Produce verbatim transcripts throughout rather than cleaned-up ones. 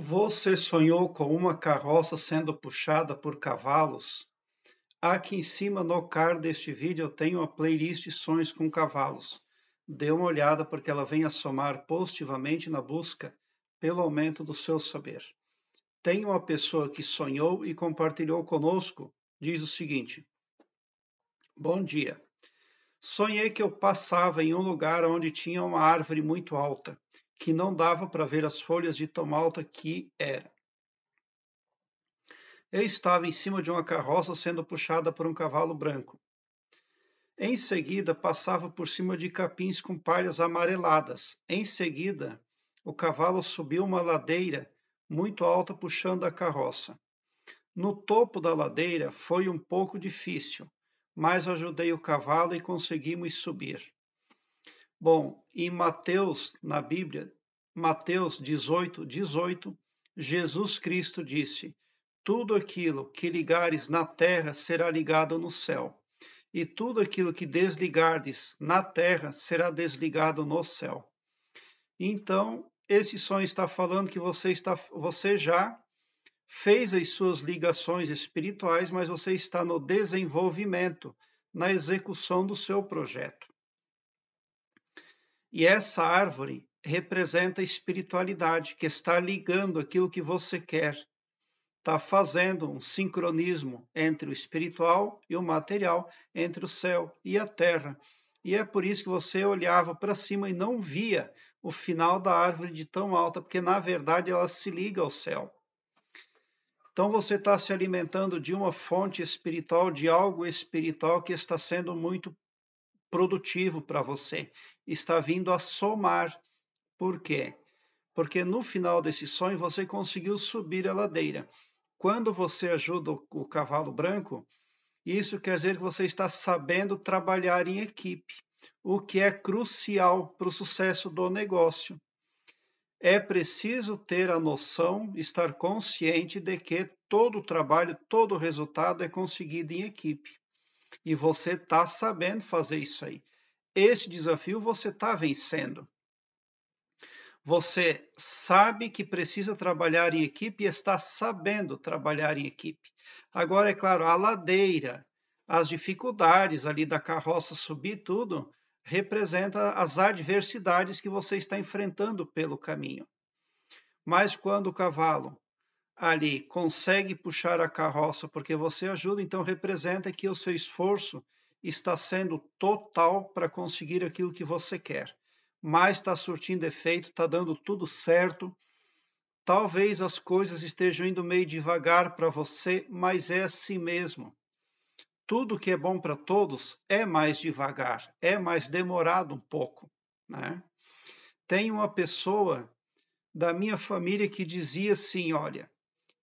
Você sonhou com uma carroça sendo puxada por cavalos? Aqui em cima no card deste vídeo eu tenho a playlist Sonhos com Cavalos. Dê uma olhada porque ela vem a somar positivamente na busca pelo aumento do seu saber. Tem uma pessoa que sonhou e compartilhou conosco. Diz o seguinte: bom dia. Sonhei que eu passava em um lugar onde tinha uma árvore muito alta, que não dava para ver as folhas de tão alta que era. Eu estava em cima de uma carroça sendo puxada por um cavalo branco. Em seguida, passava por cima de capins com palhas amareladas. Em seguida, o cavalo subiu uma ladeira muito alta puxando a carroça. No topo da ladeira foi um pouco difícil, mas ajudei o cavalo e conseguimos subir. Bom, em Mateus, na Bíblia, Mateus dezoito, dezoito, Jesus Cristo disse: tudo aquilo que ligares na terra será ligado no céu, e tudo aquilo que desligardes na terra será desligado no céu. Então, esse sonho está falando que você, está, você já fez as suas ligações espirituais, mas você está no desenvolvimento, na execução do seu projeto. E essa árvore representa a espiritualidade, que está ligando aquilo que você quer. Está fazendo um sincronismo entre o espiritual e o material, entre o céu e a terra. E é por isso que você olhava para cima e não via o final da árvore de tão alta, porque na verdade ela se liga ao céu. Então você está se alimentando de uma fonte espiritual, de algo espiritual que está sendo muito produtivo para você, está vindo a somar. Por quê? Porque no final desse sonho você conseguiu subir a ladeira. Quando você ajuda o, o cavalo branco, isso quer dizer que você está sabendo trabalhar em equipe, o que é crucial para o sucesso do negócio. É preciso ter a noção, estar consciente de que todo o trabalho, todo o resultado é conseguido em equipe. E você está sabendo fazer isso aí. Esse desafio você está vencendo. Você sabe que precisa trabalhar em equipe e está sabendo trabalhar em equipe. Agora, é claro, a ladeira, as dificuldades ali da carroça subir tudo, representa as adversidades que você está enfrentando pelo caminho. Mas quando o cavalo ali consegue puxar a carroça porque você ajuda, então representa que o seu esforço está sendo total para conseguir aquilo que você quer. Mas está surtindo efeito, está dando tudo certo. Talvez as coisas estejam indo meio devagar para você, mas é assim mesmo. Tudo que é bom para todos é mais devagar, é mais demorado um pouco, né? Tem uma pessoa da minha família que dizia assim: olha,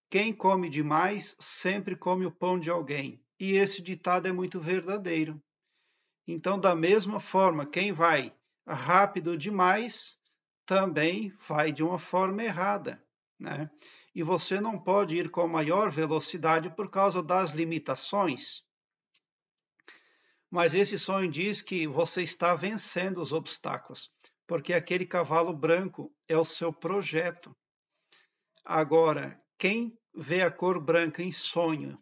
quem come demais sempre come o pão de alguém. E esse ditado é muito verdadeiro. Então, da mesma forma, quem vai rápido demais também vai de uma forma errada, né? E você não pode ir com maior velocidade por causa das limitações. Mas esse sonho diz que você está vencendo os obstáculos, porque aquele cavalo branco é o seu projeto. Agora, quem vê a cor branca em sonho,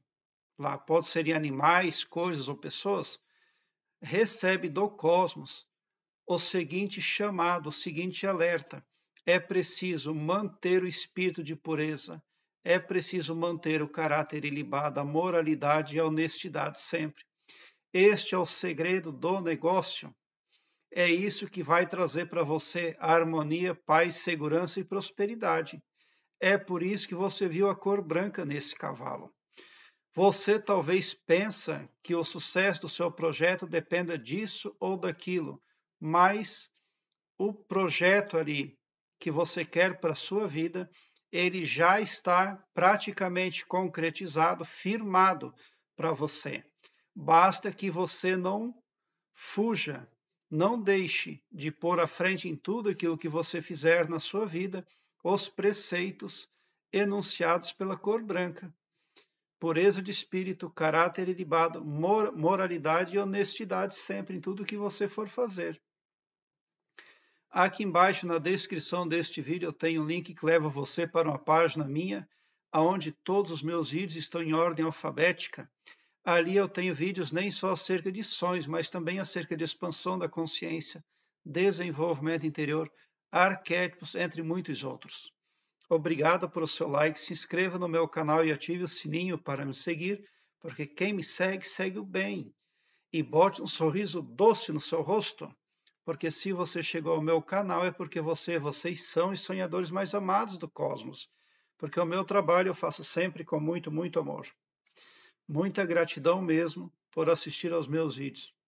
lá pode ser em animais, coisas ou pessoas, recebe do cosmos o seguinte chamado, o seguinte alerta: é preciso manter o espírito de pureza, é preciso manter o caráter ilibado, a moralidade e a honestidade sempre. Este é o segredo do negócio. É isso que vai trazer para você harmonia, paz, segurança e prosperidade. É por isso que você viu a cor branca nesse cavalo. Você talvez pensa que o sucesso do seu projeto dependa disso ou daquilo, mas o projeto ali que você quer para a sua vida, ele já está praticamente concretizado, firmado para você. Basta que você não fuja, não deixe de pôr à frente em tudo aquilo que você fizer na sua vida os preceitos enunciados pela cor branca: pureza de espírito, caráter ilibado, mor- moralidade e honestidade sempre em tudo que você for fazer. Aqui embaixo na descrição deste vídeo eu tenho um link que leva você para uma página minha, onde todos os meus vídeos estão em ordem alfabética. Ali eu tenho vídeos nem só acerca de sonhos, mas também acerca de expansão da consciência, desenvolvimento interior, arquétipos, entre muitos outros. Obrigado pelo seu like, se inscreva no meu canal e ative o sininho para me seguir, porque quem me segue, segue o bem. E bote um sorriso doce no seu rosto, porque se você chegou ao meu canal é porque você, vocês são os sonhadores mais amados do cosmos, porque o meu trabalho eu faço sempre com muito, muito amor. Muita gratidão mesmo por assistir aos meus vídeos.